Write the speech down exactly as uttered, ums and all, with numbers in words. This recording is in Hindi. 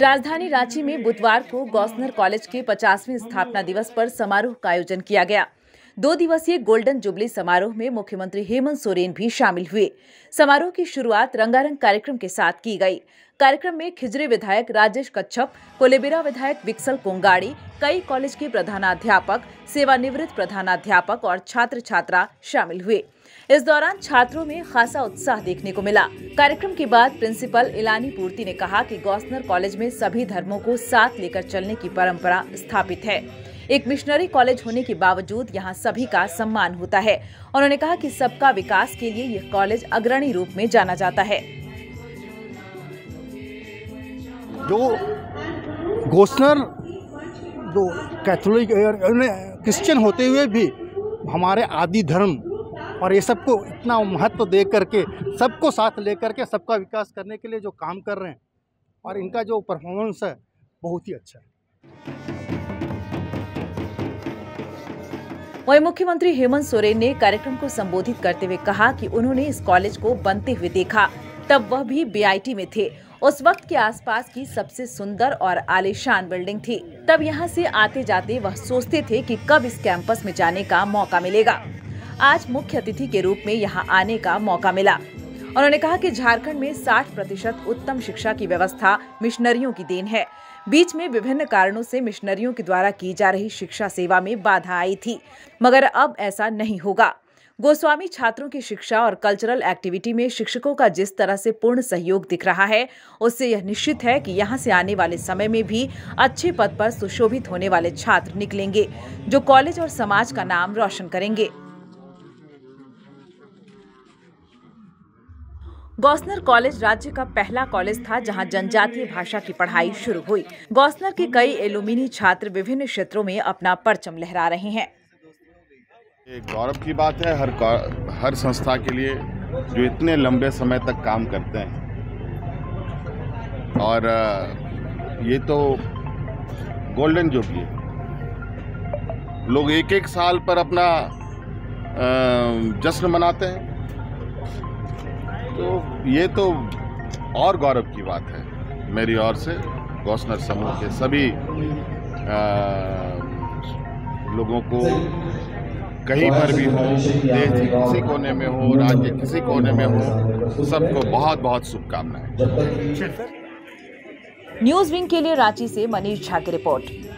राजधानी रांची में बुधवार को गोस्नर कॉलेज के पचासवें स्थापना दिवस पर समारोह का आयोजन किया गया। दो दिवसीय गोल्डन जुबली समारोह में मुख्यमंत्री हेमंत सोरेन भी शामिल हुए। समारोह की शुरुआत रंगारंग कार्यक्रम के साथ की गई। कार्यक्रम में खिजरे विधायक राजेश कच्छप, कोलेबिरा विधायक विकसल पोंगाड़ी, कई कॉलेज के प्रधानाध्यापक, सेवानिवृत्त प्रधानाध्यापक और छात्र छात्रा शामिल हुए। इस दौरान छात्रों में खासा उत्साह देखने को मिला। कार्यक्रम के बाद प्रिंसिपल इलानी पूर्ति ने कहा कि गोस्नर कॉलेज में सभी धर्मों को साथ लेकर चलने की परंपरा स्थापित है। एक मिशनरी कॉलेज होने के बावजूद यहां सभी का सम्मान होता है। उन्होंने कहा कि सबका विकास के लिए यह कॉलेज अग्रणी रूप में जाना जाता है। जो गोस्नर जो कैथोलिक क्रिश्चियन होते हुए भी हमारे आदि धर्म और ये सबको इतना महत्व दे करके सबको साथ लेकर के सबका विकास करने के लिए जो काम कर रहे हैं और इनका जो परफॉर्मेंस है बहुत ही अच्छा है। वहीं मुख्यमंत्री हेमंत सोरेन ने कार्यक्रम को संबोधित करते हुए कहा कि उन्होंने इस कॉलेज को बनते हुए देखा, तब वह भी बीआईटी में थे। उस वक्त के आसपास की सबसे सुंदर और आलीशान बिल्डिंग थी। तब यहां से आते जाते वह सोचते थे कि कब इस कैंपस में जाने का मौका मिलेगा। आज मुख्य अतिथि के रूप में यहाँ आने का मौका मिला। उन्होंने कहा कि झारखंड में साठ प्रतिशत उत्तम शिक्षा की व्यवस्था मिशनरियों की देन है। बीच में विभिन्न कारणों से मिशनरियों के द्वारा की जा रही शिक्षा सेवा में बाधा आई थी, मगर अब ऐसा नहीं होगा। गोस्वामी छात्रों की शिक्षा और कल्चरल एक्टिविटी में शिक्षकों का जिस तरह से पूर्ण सहयोग दिख रहा है, उससे यह निश्चित है कि यहाँ से आने वाले समय में भी अच्छे पद पर सुशोभित होने वाले छात्र निकलेंगे, जो कॉलेज और समाज का नाम रोशन करेंगे। गोस्नर कॉलेज राज्य का पहला कॉलेज था जहां जनजातीय भाषा की पढ़ाई शुरू हुई। गोस्नर के कई एलुमिनी छात्र विभिन्न क्षेत्रों में अपना परचम लहरा रहे हैं। एक गौरव की बात है हर हर संस्था के लिए जो इतने लंबे समय तक काम करते हैं, और ये तो गोल्डन जुबली है। लोग एक एक साल पर अपना जश्न मनाते हैं, तो ये तो और गौरव की बात है। मेरी ओर से गोस्नर समूह के सभी आ, लोगों को कहीं पर भी हो, देश के किसी कोने में हो, राज्य के किसी कोने में हो, सबको बहुत बहुत शुभकामनाएं। न्यूज़ विंग के लिए रांची से मनीष झा की रिपोर्ट।